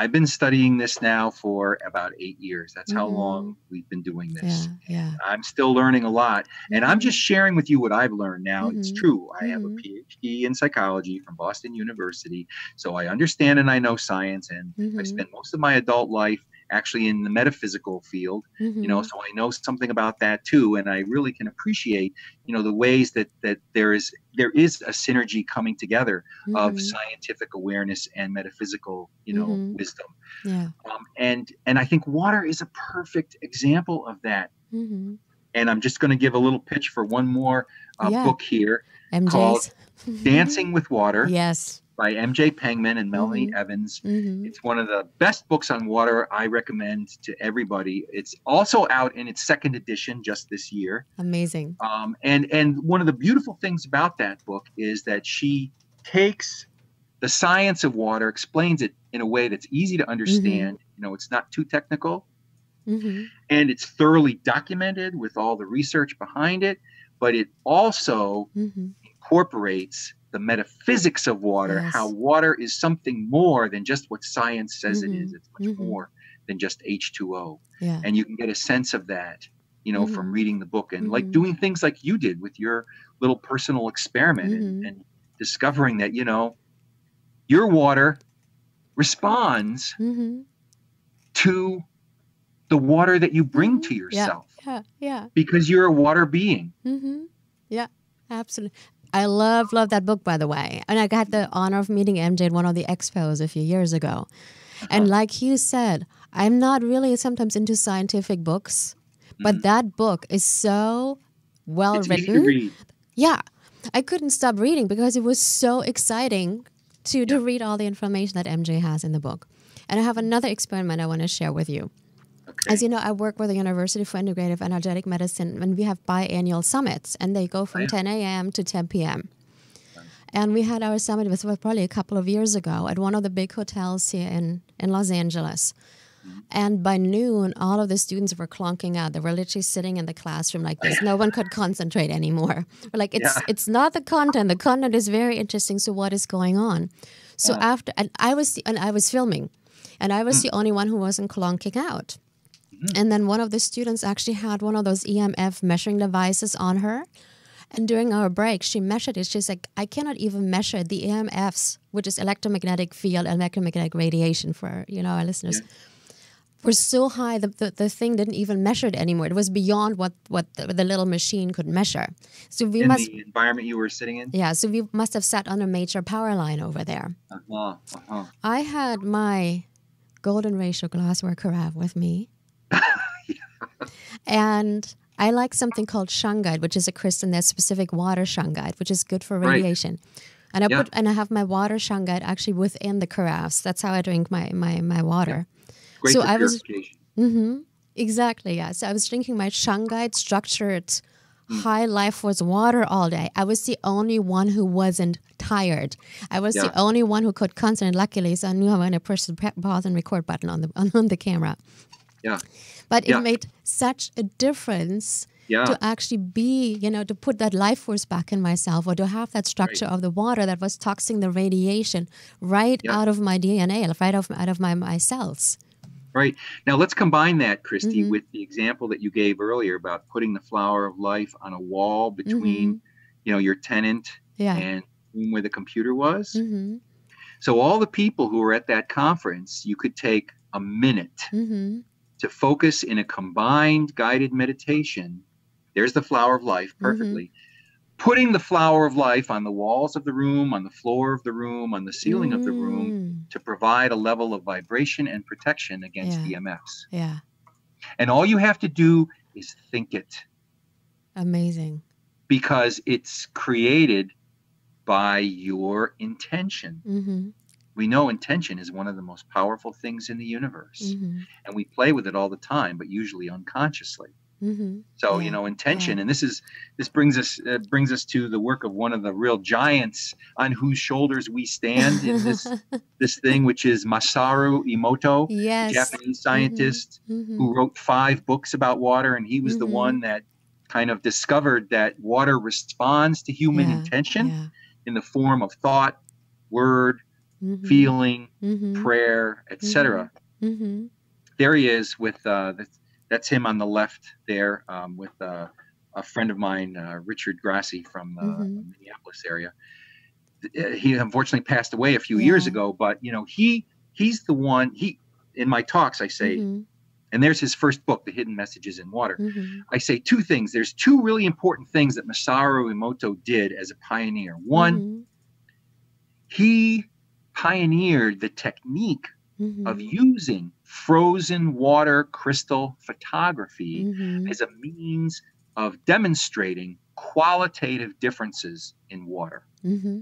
I've been studying this now for about eight years. That's mm-hmm. how long we've been doing this. Yeah, yeah. I'm still learning a lot. Mm-hmm. And I'm just sharing with you what I've learned now. Mm-hmm. It's true. I mm-hmm. have a P H D in psychology from Boston University. So I understand and I know science. And mm-hmm. I've spent most of my adult life actually in the metaphysical field, mm-hmm. you know, so I know something about that too. And I really can appreciate, you know, the ways that, that there is, there is a synergy coming together mm-hmm. of scientific awareness and metaphysical, you know, mm-hmm. wisdom. Yeah. Um, and, and I think water is a perfect example of that. Mm-hmm. And I'm just going to give a little pitch for one more uh, yeah. book here M J's. Called Dancing with Water. Yes. By M J Pengman and Melanie mm-hmm. Evans. Mm-hmm. It's one of the best books on water I recommend to everybody. It's also out in its second edition just this year. Amazing. Um, and, and one of the beautiful things about that book is that she takes the science of water, explains it in a way that's easy to understand. Mm-hmm. You know, it's not too technical. Mm-hmm. And it's thoroughly documented with all the research behind it. But it also mm-hmm. incorporates the metaphysics of water, yes. how water is something more than just what science says mm-hmm. it is. It's much mm-hmm. more than just H two O. Yeah. And you can get a sense of that, you know, mm-hmm. from reading the book and mm-hmm. like doing things like you did with your little personal experiment mm-hmm. and, and discovering that, you know, your water responds mm-hmm. to the water that you bring mm-hmm. to yourself. Yeah. Yeah. Yeah. Because you're a water being. Mm-hmm. Yeah, absolutely. I love, love that book, by the way. And I got the honor of meeting M J at one of the expos a few years ago. And like you said, I'm not really sometimes into scientific books, but mm-hmm. that book is so well it's written. Easy to read. Yeah. I couldn't stop reading because it was so exciting to, yeah. to read all the information that M J has in the book. And I have another experiment I want to share with you. Okay. As you know, I work with the University for Integrative Energetic Medicine, and we have biannual summits, and they go from yeah. ten A M to ten P M Right. And we had our summit with probably a couple of years ago at one of the big hotels here in, in Los Angeles. Mm-hmm. And by noon, all of the students were clunking out. They were literally sitting in the classroom like this. No one could concentrate anymore. We're like, it's, yeah. it's not the content. The content is very interesting. So what is going on? So yeah. after, and I was, and I was filming, and I was mm-hmm. the only one who wasn't clunking out. Mm. And then one of the students actually had one of those E M F measuring devices on her. And during our break, she measured it. She's like, I cannot even measure the E M Fs, which is electromagnetic field, electromagnetic radiation for, you know, our listeners. Yeah. Were so high that the, the thing didn't even measure it anymore. It was beyond what, what the, the little machine could measure. So we in must the environment you were sitting in? Yeah, so we must have sat on a major power line over there. Uh-huh, uh-huh. I had my Golden Ratio glassware carafe with me. Yeah. And I like something called shungite, which is a crystal, that's specific water shungite, which is good for radiation. Right. And I yeah. put and I have my water shungite actually within the carafes. That's how I drink my my, my water. Yeah. Great so I was, mm-hmm, exactly, yeah. So I was drinking my shungite structured mm. high life force water all day. I was the only one who wasn't tired. I was yeah. the only one who could concentrate. Luckily, so I knew how to press the pause and record button on the on, on the camera. Yeah, but yeah. it made such a difference yeah. to actually be, you know, to put that life force back in myself, or to have that structure right. of the water that was toxing the radiation right yeah. out of my D N A, right off, out of my, my cells. Right. Now, let's combine that, Kristie, mm-hmm. with the example that you gave earlier about putting the flower of life on a wall between, mm-hmm. you know, your tenant yeah. and where the computer was. Mm-hmm. So all the people who were at that conference, you could take a minute mm-hmm. to focus in a combined guided meditation. There's the flower of life perfectly. Mm-hmm. Putting the flower of life on the walls of the room, on the floor of the room, on the ceiling mm. of the room to provide a level of vibration and protection against yeah. E M Fs. Yeah. And all you have to do is think it. Amazing. Because it's created by your intention. Mm-hmm. We know intention is one of the most powerful things in the universe. Mm-hmm. And we play with it all the time, but usually unconsciously. Mm-hmm. So, yeah. you know, intention, yeah. and this is, this brings us, uh, brings us to the work of one of the real giants on whose shoulders we stand in this, this thing, which is Masaru Emoto, yes. a Japanese scientist mm-hmm. who wrote five books about water. And he was mm-hmm. the one that kind of discovered that water responds to human yeah. intention yeah. in the form of thought, word, mm-hmm. feeling, mm-hmm. prayer, et cetera. Mm-hmm. There he is with, uh, the, that's him on the left there um, with uh, a friend of mine, uh, Richard Grassi from the mm-hmm. Minneapolis area. He unfortunately passed away a few yeah. years ago, but you know he he's the one. He in my talks I say, mm-hmm. and there's his first book, The Hidden Messages in Water. Mm-hmm. I say two things. There's two really important things that Masaru Emoto did as a pioneer. One, mm-hmm. he pioneered the technique mm-hmm. of using frozen water crystal photography mm-hmm. as a means of demonstrating qualitative differences in water. Mm-hmm.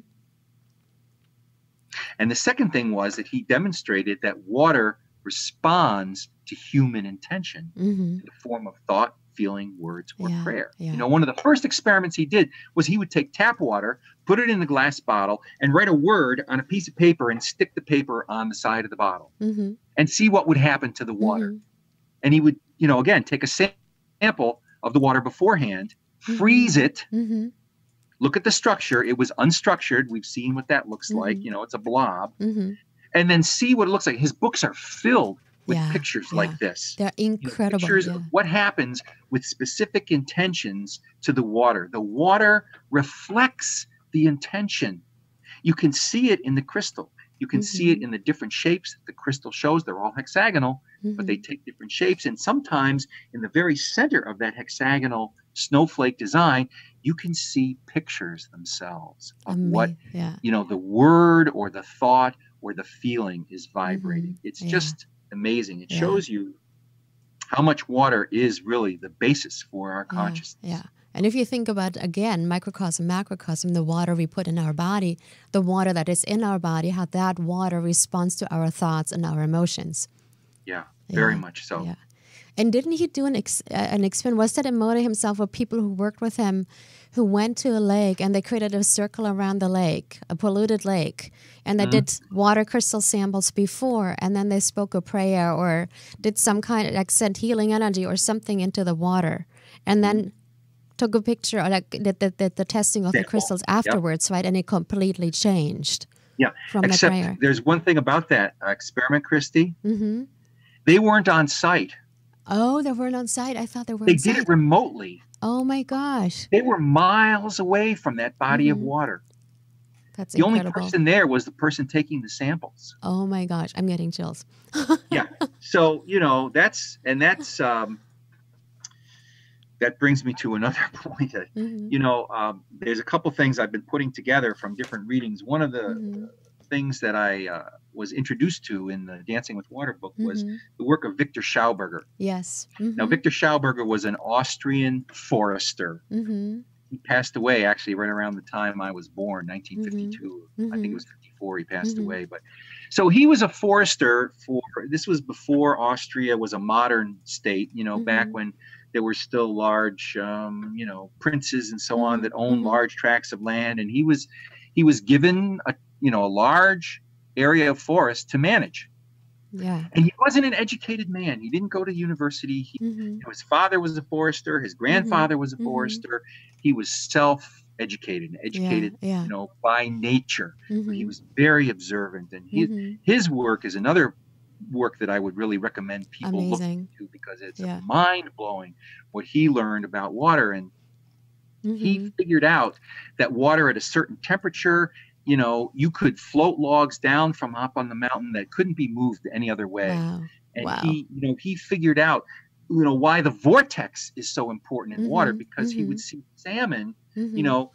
And the second thing was that he demonstrated that water responds to human intention mm-hmm. in the form of thought, feeling, words, or yeah, prayer. Yeah. You know, one of the first experiments he did was he would take tap water, put it in the glass bottle, and write a word on a piece of paper and stick the paper on the side of the bottle mm-hmm. and see what would happen to the water. Mm-hmm. And he would, you know, again, take a sample of the water beforehand, mm-hmm. freeze it, mm-hmm. look at the structure. It was unstructured. We've seen what that looks mm-hmm. like. You know, it's a blob. Mm-hmm. And then see what it looks like. His books are filled with yeah, pictures yeah. like this. They're incredible. You know, pictures yeah. of what happens with specific intentions to the water. The water reflects the intention. You can see it in the crystal. You can mm-hmm. see it in the different shapes that the crystal shows. They're all hexagonal, mm-hmm. but they take different shapes. And sometimes in the very center of that hexagonal snowflake design, you can see pictures themselves of Amazing. what, yeah. you know, the word or the thought or the feeling is vibrating. Mm-hmm. It's yeah. just amazing. It yeah. shows you how much water is really the basis for our consciousness. Yeah. yeah. And if you think about, again, microcosm, macrocosm, the water we put in our body, the water that is in our body, how that water responds to our thoughts and our emotions. Yeah, yeah. very much so. Yeah. And didn't he do an ex uh, an experiment? Was that Emoto himself or people who worked with him who went to a lake and they created a circle around the lake, a polluted lake, and they mm. did water crystal samples before, and then they spoke a prayer or did some kind of, like, sent healing energy or something into the water, and then took a picture, or like the, the, the, the testing of yeah. the crystals afterwards, yep. right? And it completely changed. Yeah, from except the prayer. There's one thing about that experiment, Kristie. Mm-hmm. They weren't on site. Oh, they weren't on site? I thought they were. They did it remotely. Oh, my gosh. They were miles away from that body mm-hmm. of water. That's the incredible. Only person there was the person taking the samples. Oh, my gosh. I'm getting chills. Yeah. So, you know, that's, and that's, um, that brings me to another point. That, mm-hmm. You know, um, there's a couple things I've been putting together from different readings. One of the mm-hmm. things that I uh, was introduced to in the Dancing with Water book mm-hmm. was the work of Victor Schauberger. Yes. Mm-hmm. Now, Victor Schauberger was an Austrian forester. Mm-hmm. He passed away actually right around the time I was born, nineteen fifty-two. Mm-hmm. I think it was fifty-four he passed mm-hmm. away. But so he was a forester for, this was before Austria was a modern state, you know, mm-hmm. back when there were still large, um, you know, princes and so on that owned mm-hmm. large tracts of land. And he was, he was given a, you know, a large area of forest to manage. Yeah. And he wasn't an educated man. He didn't go to university. He, mm-hmm. you know, his father was a forester. His grandfather mm-hmm. was a forester. Mm-hmm. He was self-educated, educated, yeah, yeah. you know, by nature. Mm-hmm. He was very observant. And he, mm-hmm. his work is another work that I would really recommend people Amazing. Look into, because it's yeah. mind-blowing what he learned about water. And mm-hmm. he figured out that water at a certain temperature, you know, you could float logs down from up on the mountain that couldn't be moved any other way. Wow. And wow. he, you know, he figured out, you know, why the vortex is so important in mm-hmm. water, because mm-hmm. he would see salmon, mm-hmm. you know,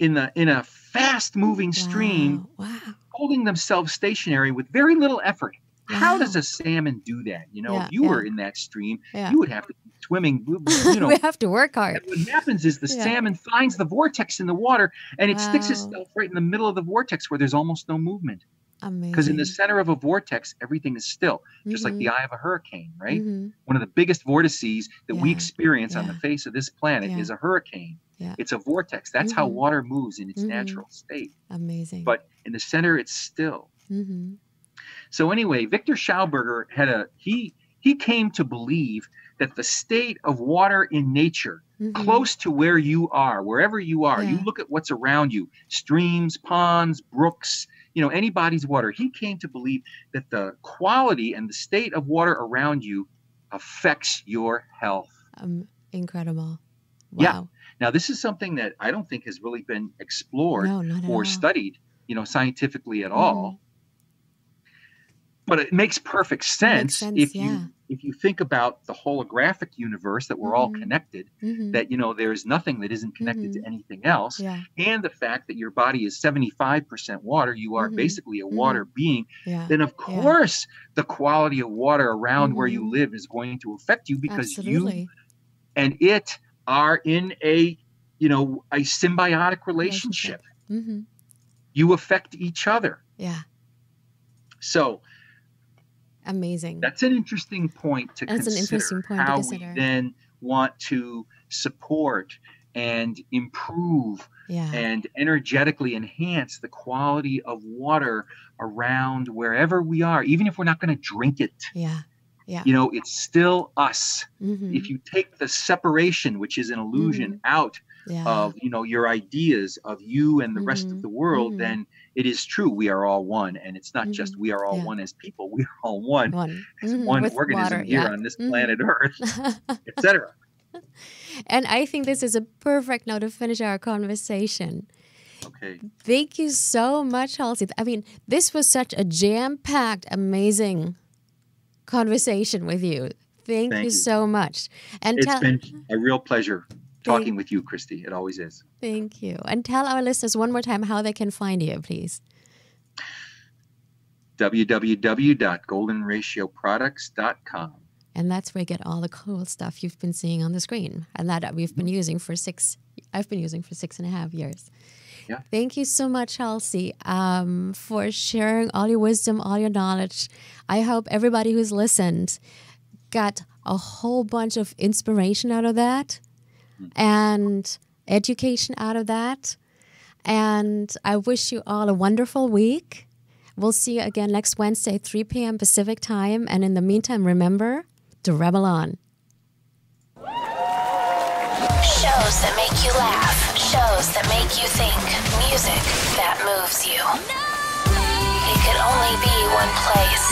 in the, in a fast moving stream, wow. Wow. holding themselves stationary with very little effort. Wow. How does a salmon do that? You know, yeah, if you yeah. were in that stream, yeah. you would have to be swimming. You know, we have to work hard. What happens is the yeah. salmon finds the vortex in the water, and it wow. sticks itself right in the middle of the vortex where there's almost no movement. Amazing. Because in the center of a vortex, everything is still, just mm-hmm. like the eye of a hurricane, right? Mm-hmm. One of the biggest vortices that yeah. we experience yeah. on the face of this planet yeah. is a hurricane. Yeah. It's a vortex. That's mm-hmm. how water moves in its mm-hmm. natural state. Amazing. But in the center, it's still. Mm-hmm. So anyway, Victor Schauberger had a, he, he came to believe that the state of water in nature, mm-hmm. close to where you are, wherever you are, yeah. you look at what's around you, streams, ponds, brooks, you know, anybody's water. He came to believe that the quality and the state of water around you affects your health. Um, incredible. Wow. Yeah. Now, this is something that I don't think has really been explored no, not at or all. Studied, you know, scientifically at mm-hmm. all. But it makes perfect sense, makes sense if yeah. you if you think about the holographic universe that we're mm-hmm. all connected, mm-hmm. that, you know, there is nothing that isn't connected mm-hmm. to anything else. Yeah. And the fact that your body is seventy-five percent water, you are mm-hmm. basically a water mm-hmm. being. Yeah. Then, of course, yeah. the quality of water around mm-hmm. where you live is going to affect you, because Absolutely. You and it are in a, you know, a symbiotic relationship. relationship. Mm-hmm. You affect each other. Yeah. So. Amazing. That's an interesting point to That's consider. That's an interesting point how to consider. We then want to support and improve yeah. and energetically enhance the quality of water around wherever we are, even if we're not going to drink it. Yeah. Yeah. You know, it's still us. Mm-hmm. If you take the separation, which is an illusion, mm-hmm. out yeah. of, you know, your ideas of you and the mm-hmm. rest of the world, mm-hmm. then it is true. We are all one. And it's not mm-hmm. just we are all yeah. one as people. We are all one. One, mm-hmm. one organism water, here yeah. on this mm-hmm. planet Earth, et cetera. And I think this is a perfect note to finish our conversation. Okay. Thank you so much, Halsey. I mean, this was such a jam-packed, amazing conversation with you. Thank, Thank you, you so much. And it's been a real pleasure talking Thank with you, Kristie. It always is. Thank you. And tell our listeners one more time how they can find you, please. w w w dot golden ratio products dot com. And that's where you get all the cool stuff you've been seeing on the screen, and that we've been using for six, I've been using for six and a half years. Yeah. Thank you so much, Halsey, um, for sharing all your wisdom, all your knowledge. I hope everybody who's listened got a whole bunch of inspiration out of that and education out of that. And I wish you all a wonderful week. We'll see you again next Wednesday, three p m Pacific time. And in the meantime, remember to rebel on. Shows that make you laugh. Shows that make you think. Music that moves you. No! It could only be one place.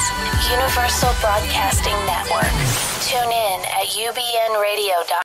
Universal Broadcasting Network. Tune in at U B N radio dot com.